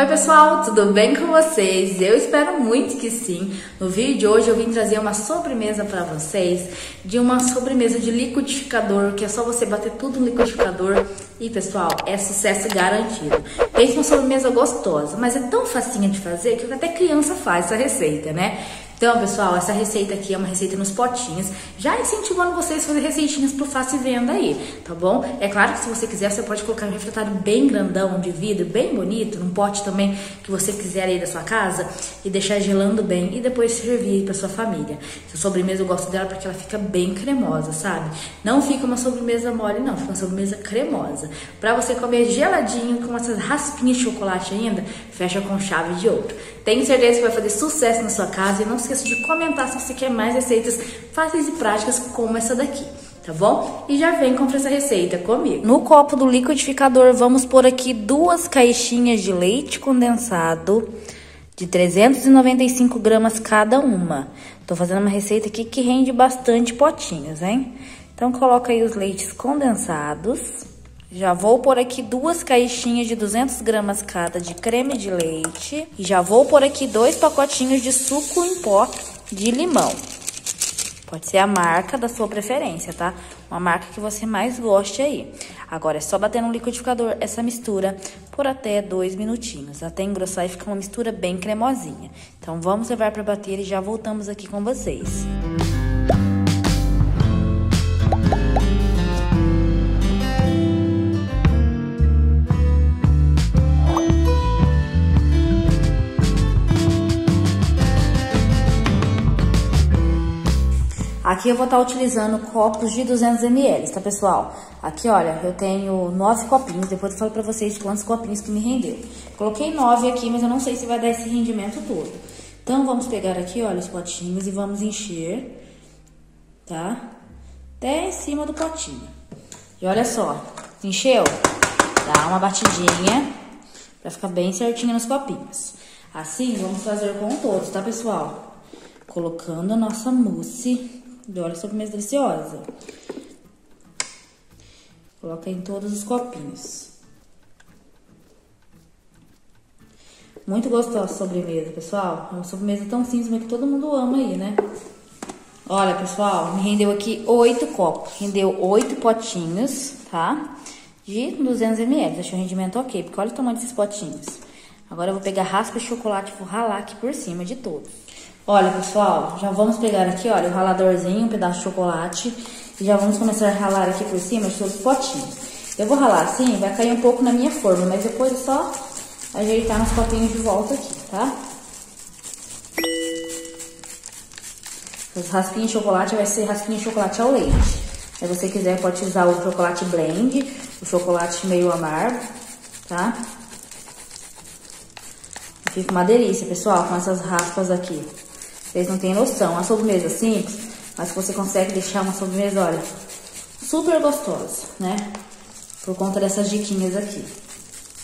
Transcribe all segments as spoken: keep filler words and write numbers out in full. Oi pessoal, tudo bem com vocês? Eu espero muito que sim. No vídeo de hoje eu vim trazer uma sobremesa para vocês, de uma sobremesa de liquidificador, que é só você bater tudo no liquidificador e pessoal, é sucesso garantido. Pense uma sobremesa gostosa, mas é tão facinha de fazer que até criança faz essa receita, né? Então, pessoal, essa receita aqui é uma receita nos potinhos, já incentivando vocês a fazer receitinhas pro fácil e venda aí, tá bom? É claro que se você quiser, você pode colocar um refratário bem grandão de vidro, bem bonito, num pote também que você quiser aí da sua casa e deixar gelando bem e depois servir pra sua família. Essa sobremesa eu gosto dela porque ela fica bem cremosa, sabe? Não fica uma sobremesa mole, não, fica uma sobremesa cremosa. Pra você comer geladinho com essas raspinhas de chocolate ainda, fecha com chave de ouro. Tenho certeza que vai fazer sucesso na sua casa e não se esqueça de comentar se você quer mais receitas fáceis e práticas como essa daqui, tá bom? E já vem comprar essa receita comigo. No copo do liquidificador vamos pôr aqui duas caixinhas de leite condensado de trezentos e noventa e cinco gramas cada uma. Tô fazendo uma receita aqui que rende bastante potinhos, hein? Então coloca aí os leites condensados. Já vou pôr aqui duas caixinhas de duzentas gramas cada de creme de leite. E já vou pôr aqui dois pacotinhos de suco em pó de limão. Pode ser a marca da sua preferência, tá? Uma marca que você mais goste aí. Agora é só bater no liquidificador essa mistura por até dois minutinhos, até engrossar e ficar uma mistura bem cremosinha. Então vamos levar para bater e já voltamos aqui com vocês. Aqui eu vou estar utilizando copos de duzentos mililitros, tá, pessoal? Aqui, olha, eu tenho nove copinhos, depois eu falo pra vocês quantos copinhos que me rendeu. Coloquei nove aqui, mas eu não sei se vai dar esse rendimento todo. Então, vamos pegar aqui, olha, os potinhos e vamos encher, tá? Até em cima do potinho. E olha só, encheu? Dá uma batidinha pra ficar bem certinho nos copinhos. Assim, vamos fazer com todos, tá, pessoal? Colocando a nossa mousse. E olha a sobremesa deliciosa. Coloca em todos os copinhos. Muito gostosa a sobremesa, pessoal. É uma sobremesa tão simples, mas que todo mundo ama aí, né? Olha, pessoal, me rendeu aqui oito copos. Rendeu oito potinhos, tá? De duzentos mililitros. Achei o rendimento ok, porque olha o tamanho desses potinhos. Agora eu vou pegar raspa de chocolate e vou ralar aqui por cima de todos. Olha, pessoal, já vamos pegar aqui, olha, o raladorzinho, um pedaço de chocolate. E já vamos começar a ralar aqui por cima de todos os potinhos. Eu vou ralar assim, vai cair um pouco na minha forma, mas depois é só ajeitar nos copinhos de volta aqui, tá? As raspinhas de chocolate vai ser raspinha de chocolate ao leite. Se você quiser, pode usar o chocolate blend, o chocolate meio amargo, tá? Fica uma delícia, pessoal, com essas raspas aqui. Vocês não têm noção, uma sobremesa simples, mas você consegue deixar uma sobremesa, olha, super gostosa, né? Por conta dessas diquinhas aqui.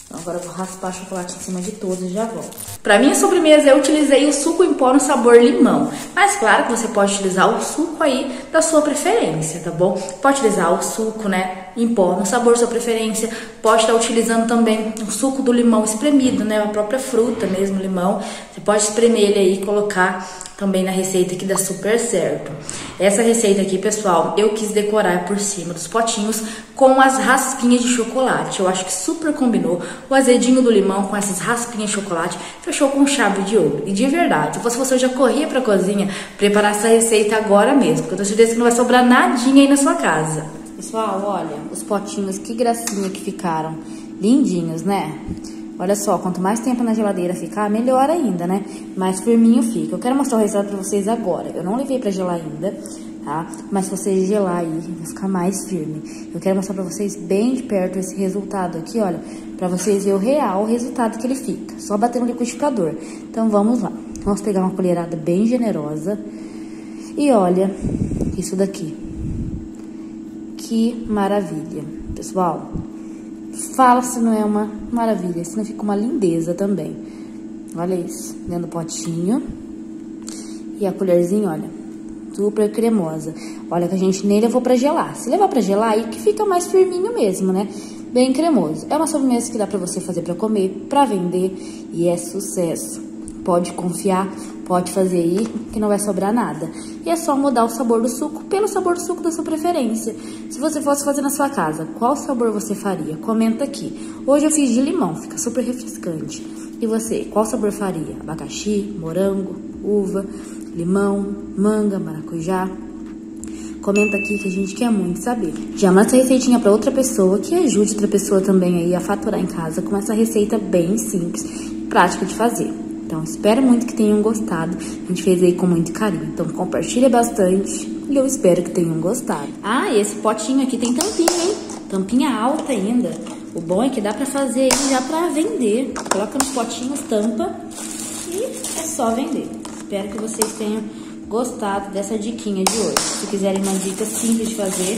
Então agora eu vou raspar chocolate em cima de todos e já volto. Para minha sobremesa eu utilizei o suco em pó no sabor limão, mas claro que você pode utilizar o suco aí da sua preferência, tá bom? Pode utilizar o suco, né? Em pó, no sabor da sua preferência, pode estar utilizando também o suco do limão espremido, né? A própria fruta mesmo, limão. Você pode espremer ele aí e colocar também na receita que dá super certo. Essa receita aqui, pessoal, eu quis decorar por cima dos potinhos com as raspinhas de chocolate. Eu acho que super combinou o azedinho do limão com essas raspinhas de chocolate. Fechou com chave de ouro. E de verdade, se fosse você, eu já corria pra cozinha preparar essa receita agora mesmo, porque eu tenho certeza que não vai sobrar nadinha aí na sua casa. Pessoal, olha, os potinhos, que gracinha que ficaram, lindinhos, né? Olha só, quanto mais tempo na geladeira ficar, melhor ainda, né? Mais firminho fica. Eu quero mostrar o resultado pra vocês agora. Eu não levei pra gelar ainda, tá? Mas se você gelar aí, vai ficar mais firme. Eu quero mostrar pra vocês bem de perto esse resultado aqui, olha, pra vocês verem o real resultado que ele fica. Só bater no liquidificador. Então, vamos lá. Vamos pegar uma colherada bem generosa. E olha, isso daqui. Que maravilha, pessoal, fala se não é uma maravilha, se não fica uma lindeza também. Olha isso, dentro do potinho e a colherzinha, olha, dupla cremosa. Olha que a gente nem levou pra gelar. Se levar pra gelar, aí que fica mais firminho mesmo, né? Bem cremoso. É uma sobremesa que dá pra você fazer pra comer, pra vender, e é sucesso. Pode confiar, pode fazer aí, que não vai sobrar nada. E é só mudar o sabor do suco pelo sabor do suco da sua preferência. Se você fosse fazer na sua casa, qual sabor você faria? Comenta aqui. Hoje eu fiz de limão, fica super refrescante. E você, qual sabor faria? Abacaxi, morango, uva, limão, manga, maracujá? Comenta aqui que a gente quer muito saber. Já manda essa receitinha para outra pessoa, que ajude outra pessoa também aí a faturar em casa com essa receita bem simples e prática de fazer. Então, espero muito que tenham gostado. A gente fez aí com muito carinho. Então, compartilha bastante e eu espero que tenham gostado. Ah, e esse potinho aqui tem tampinha, hein? Tampinha alta ainda. O bom é que dá pra fazer aí já pra vender. Coloca nos potinhos, tampa e é só vender. Espero que vocês tenham gostado dessa diquinha de hoje. Se quiserem uma dica simples de fazer,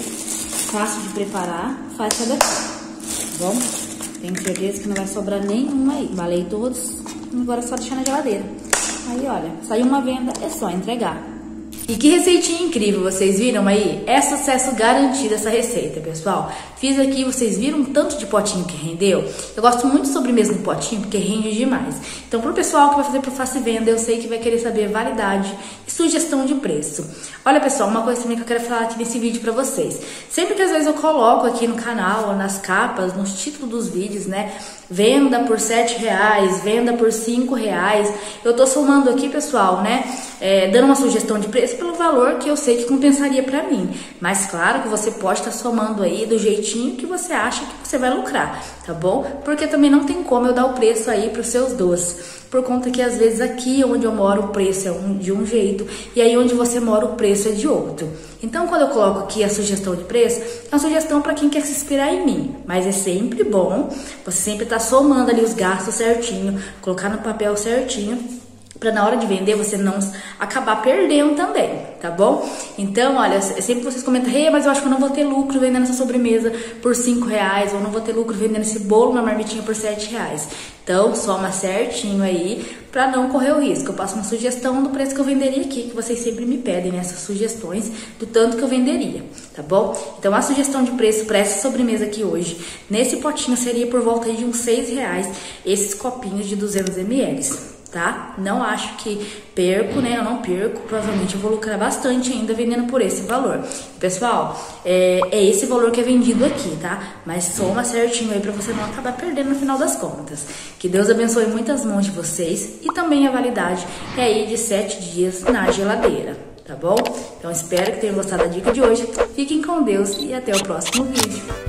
fácil de preparar, faz essa daqui, tá bom? Tenho certeza que não vai sobrar nenhuma aí. Balei todos, agora é só deixar na geladeira. Aí, olha, saiu uma venda, é só entregar. E que receitinha incrível, vocês viram aí? É sucesso garantido essa receita, pessoal. Fiz aqui, vocês viram o tanto de potinho que rendeu? Eu gosto muito de sobremesa no potinho, porque rende demais. Então, pro pessoal que vai fazer pro Faça e Venda, eu sei que vai querer saber validade e sugestão de preço. Olha, pessoal, uma coisa também que eu quero falar aqui nesse vídeo pra vocês. Sempre que às vezes eu coloco aqui no canal, nas capas, nos títulos dos vídeos, né? Venda por sete reais, venda por cinco reais. Eu tô somando aqui, pessoal, né? É, dando uma sugestão de preço pelo valor que eu sei que compensaria pra mim, mas claro que você pode estar somando aí do jeitinho que você acha que você vai lucrar, tá bom? Porque também não tem como eu dar o preço aí pros seus doces, por conta que às vezes aqui onde eu moro o preço é um, de um jeito e aí onde você mora o preço é de outro. Então quando eu coloco aqui a sugestão de preço, é uma sugestão para quem quer se inspirar em mim, mas é sempre bom você sempre tá somando ali os gastos certinho, colocar no papel certinho, para na hora de vender você não acabar perdendo também, tá bom? Então, olha, sempre vocês comentam, hey, mas eu acho que eu não vou ter lucro vendendo essa sobremesa por cinco reais, ou não vou ter lucro vendendo esse bolo na marmitinha por sete reais. Então, soma certinho aí, para não correr o risco. Eu passo uma sugestão do preço que eu venderia aqui, que vocês sempre me pedem, né, essas sugestões do tanto que eu venderia, tá bom? Então, a sugestão de preço para essa sobremesa aqui hoje, nesse potinho, seria por volta de uns seis reais, esses copinhos de duzentos mililitros. Tá? Não acho que perco, né? Eu não perco, provavelmente eu vou lucrar bastante ainda vendendo por esse valor. Pessoal, é, é esse valor que é vendido aqui, tá? Mas soma certinho aí pra você não acabar perdendo no final das contas. Que Deus abençoe muitas mãos de vocês e também a validade é aí de sete dias na geladeira, tá bom? Então espero que tenham gostado da dica de hoje. Fiquem com Deus e até o próximo vídeo.